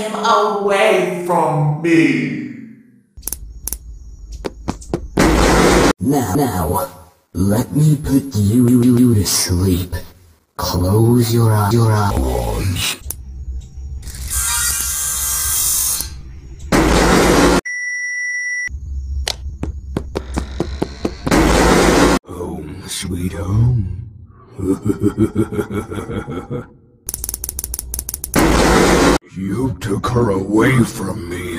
him away from me. Now, let me put you to sleep. Close your eyes. Home sweet home. You took her away from me.